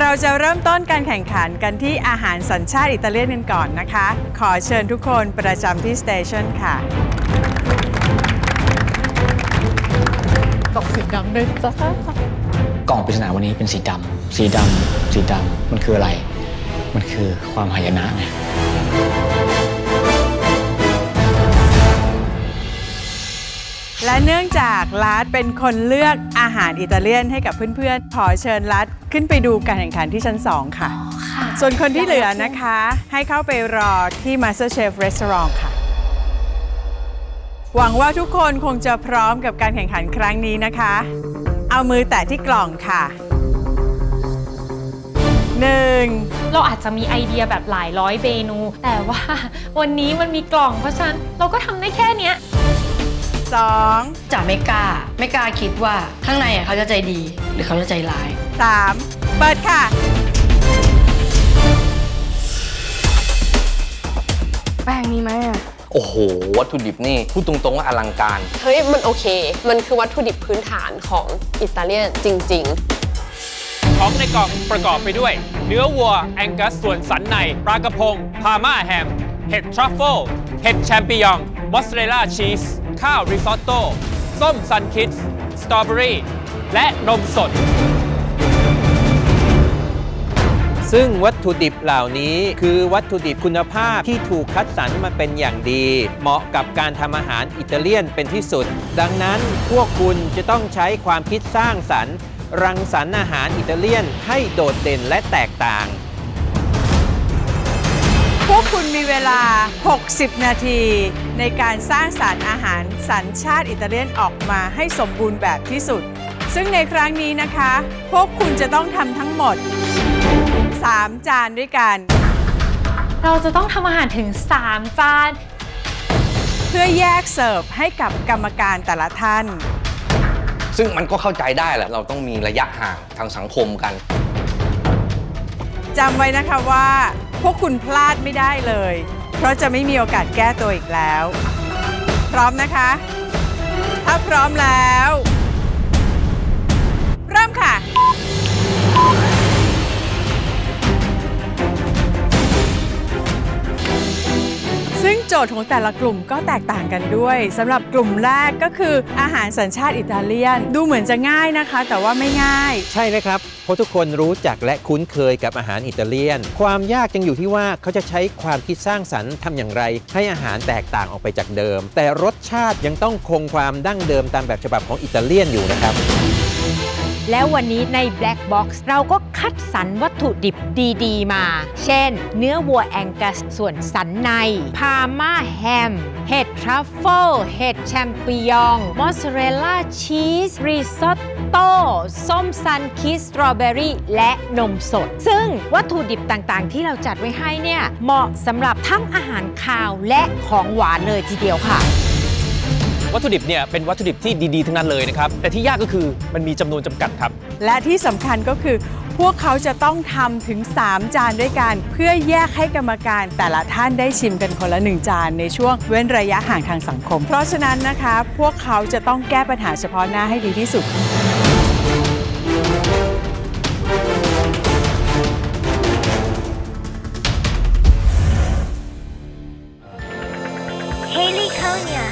เราจะเริ่มต้นการแข่งขันกันที่อาหารสัญชาติอิตาเลียนกันก่อนนะคะขอเชิญทุกคนประจำที่สเตชันค่ะกล่องสีดำเลยจ้ะกล่องปริศนาวันนี้เป็นสีดำมันคืออะไรมันคือความหายนะไงและเนื่องจากลัดเป็นคนเลือกอาหารอิตาเลียนให้กับเพื่อนๆขอเชิญลัดขึ้นไปดูการแข่งขันที่ชั้น 2 ค่ะส่วนคนที่เหลือนะคะให้เข้าไปรอที่ Masterchef Restaurant ค่ะหวังว่าทุกคนคงจะพร้อมกับการแข่งขันครั้งนี้นะคะเอามือแตะที่กล่องค่ะ1เราอาจจะมีไอเดียแบบหลายร้อยเมนูแต่ว่าวันนี้มันมีกล่องเพราะฉะนั้นเราก็ทำได้แค่เนี้ย2จะไม่กล้าคิดว่าข้างในเขาจะใจดีหรือเขาจะใจร้าย3เปิดค่ะแป้งมีไหมอ่ะโอ้โหวัตถุดิบนี่พูดตรงๆว่าอลังการเฮ้ยมันโอเคมันคือวัตถุดิบพื้นฐานของอิตาเลียนจริงๆของในกล่องประกอบไปด้วยเนื้อวัวแองกัสส่วนสันในปลากระพงพาม่าแฮมเห็ดทรัฟเฟิลเห็ดแชมปิญองมอสซาเรลล่าชีสข้าวริซอตโต้ส้มซันคิดส์สตรอเบอรี่และนมสดซึ่งวัตถุดิบเหล่านี้คือวัตถุดิบคุณภาพที่ถูกคัดสรรมาเป็นอย่างดีเหมาะกับการทำอาหารอิตาเลียนเป็นที่สุดดังนั้นพวกคุณจะต้องใช้ความคิดสร้างสรรค์รังสรรค์อาหารอิตาเลียนให้โดดเด่นและแตกต่างพวกคุณมีเวลา60นาทีในการสร้างสรรค์อาหารสัญชาติอิตาเลียนออกมาให้สมบูรณ์แบบที่สุดซึ่งในครั้งนี้นะคะพวกคุณจะต้องทำทั้งหมด3จานด้วยกันเราจะต้องทำอาหารถึง3จานเพื่อแยกเสิร์ฟให้กับกรรมการแต่ละท่านซึ่งมันก็เข้าใจได้แหละเราต้องมีระยะห่างทางสังคมกันจำไว้นะคะว่าพวกคุณพลาดไม่ได้เลยเพราะจะไม่มีโอกาสแก้ตัวอีกแล้วพร้อมนะคะถ้าพร้อมแล้วเริ่มค่ะซึ่งโจทย์ของแต่ละกลุ่มก็แตกต่างกันด้วยสำหรับกลุ่มแรกก็คืออาหารสัญชาติอิตาเลียนดูเหมือนจะง่ายนะคะแต่ว่าไม่ง่ายใช่ไหมครับเพราะทุกคนรู้จักและคุ้นเคยกับอาหารอิตาเลียนความยากจึงอยู่ที่ว่าเขาจะใช้ความคิดสร้างสรรค์ทำอย่างไรให้อาหารแตกต่างออกไปจากเดิมแต่รสชาติยังต้องคงความดั้งเดิมตามแบบฉบับของอิตาเลียนอยู่นะครับแล้ววันนี้ใน Black Box เราก็คัดสรรวัตถุดิบดีๆมาเช่นเนื้อวัวแองกัสส่วนสันในพาม่าแฮมเห็ดทรัฟเฟิลเห็ดแชมปิญองมอสซาเรลล่าชีสริซอตโต้ส้มซันคิดสตรอเบอรี่และนมสดซึ่งวัตถุดิบต่างๆที่เราจัดไว้ให้เนี่ยเหมาะสำหรับทั้งอาหารคาวและของหวานเลยทีเดียวค่ะวัตถุดิบเนี่ยเป็นวัตถุดิบที่ดีๆทั้งนั้นเลยนะครับแต่ที่ยากก็คือมันมีจำนวนจำกัดครับและที่สำคัญก็คือพวกเขาจะต้องทำถึง3จานด้วยกันเพื่อแยกให้กรรมการแต่ละท่านได้ชิมกันคนละ1จานในช่วงเว้นระยะห่างทางสังคมเพราะฉะนั้นนะคะพวกเขาจะต้องแก้ปัญหาเฉพาะหน้าให้ดีที่สุดเฮลิโคเนีย